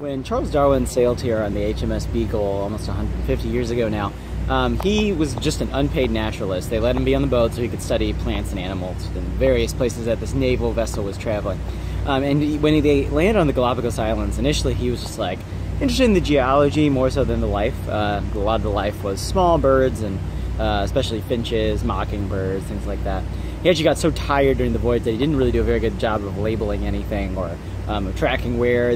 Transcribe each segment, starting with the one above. When Charles Darwin sailed here on the HMS Beagle almost 150 years ago now, he was just an unpaid naturalist. They let him be on the boat so he could study plants and animals in various places that this naval vessel was traveling. And when they landed on the Galapagos Islands, initially he was just like interested in the geology more so than the life. A lot of the life was small birds and especially finches, mockingbirds, things like that. He actually got so tired during the voyage that he didn't really do a very good job of labeling anything or tracking where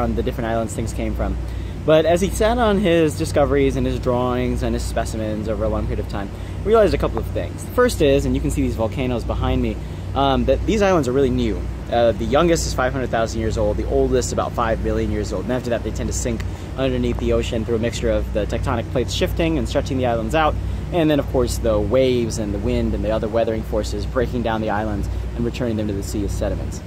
on the different islands things came from. But as he sat on his discoveries and his drawings and his specimens over a long period of time, he realized a couple of things. The first is, and you can see these volcanoes behind me, that these islands are really new. The youngest is 500,000 years old, the oldest about 5 billion years old, and after that they tend to sink underneath the ocean through a mixture of the tectonic plates shifting and stretching the islands out, and then of course the waves and the wind and the other weathering forces breaking down the islands and returning them to the sea as sediments.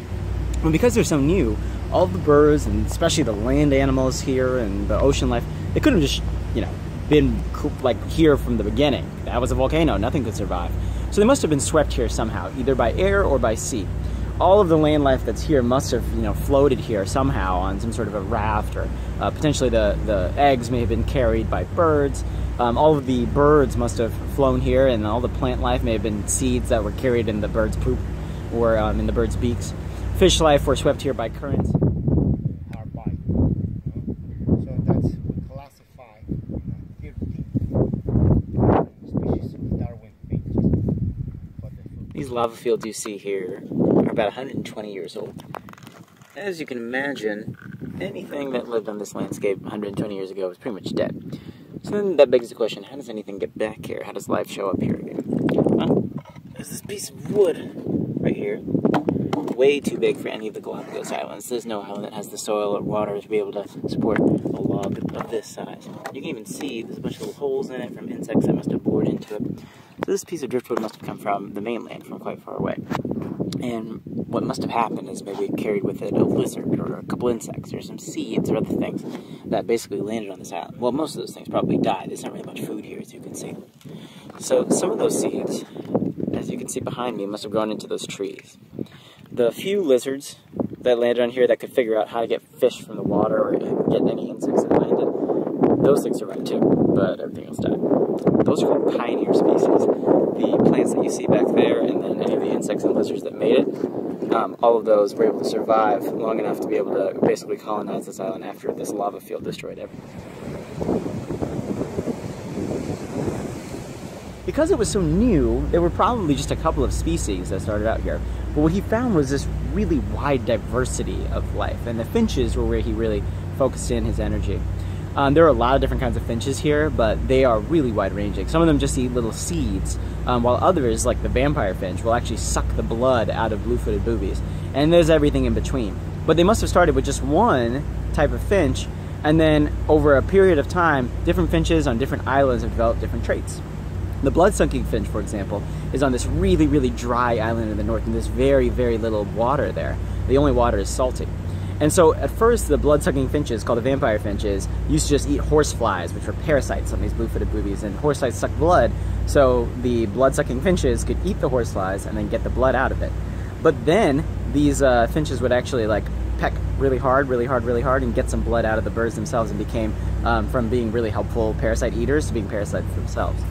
And because they're so new, all the birds, and especially the land animals here and the ocean life, they couldn't have just, you know, been like here from the beginning. That was a volcano, nothing could survive. So they must have been swept here somehow, either by air or by sea. All of the land life that's here must have, you know, floated here somehow on some sort of a raft, or potentially the eggs may have been carried by birds. All of the birds must have flown here, and all the plant life may have been seeds that were carried in the bird's poop or in the bird's beaks. Fish life were swept here by currents. So that's we classify species of Darwin finches. These lava fields you see here are about 120 years old. As you can imagine, anything that lived on this landscape 120 years ago was pretty much dead. So then that begs the question, how does anything get back here? How does life show up here again? Well, there's this piece of wood right here. Way too big for any of the Galapagos Islands. There's no island that has the soil or water to be able to support a log of this size. You can even see there's a bunch of little holes in it from insects that must have bored into it. So this piece of driftwood must have come from the mainland, from quite far away. And what must have happened is maybe it carried with it a lizard or a couple insects or some seeds or other things that basically landed on this island. Well, most of those things probably died. There's not really much food here, as you can see. So some of those seeds, as you can see behind me, must have grown into those trees. The few lizards that landed on here that could figure out how to get fish from the water or get any insects that landed, those things survived too, but everything else died. Those are called pioneer species. The plants that you see back there and then any of the insects and lizards that made it, all of those were able to survive long enough to be able to basically colonize this island after this lava field destroyed everything. Because it was so new, there were probably just a couple of species that started out here. But what he found was this really wide diversity of life, and the finches were where he really focused in his energy. There are a lot of different kinds of finches here, but they are really wide-ranging. Some of them just eat little seeds, while others, like the vampire finch, will actually suck the blood out of blue-footed boobies. And there's everything in between. But they must have started with just one type of finch, and then over a period of time, different finches on different islands have developed different traits. The blood-sucking finch, for example, is on this really, really dry island in the north, and there's very, very little water there. The only water is salty. And so, at first, the blood-sucking finches, called the vampire finches, used to just eat horseflies, which were parasites on these blue-footed boobies, and horseflies suck blood, so the blood-sucking finches could eat the horseflies and then get the blood out of it. But then, these finches would actually, like, peck really hard, really hard, really hard, and get some blood out of the birds themselves, and became, from being really helpful parasite eaters to being parasites themselves.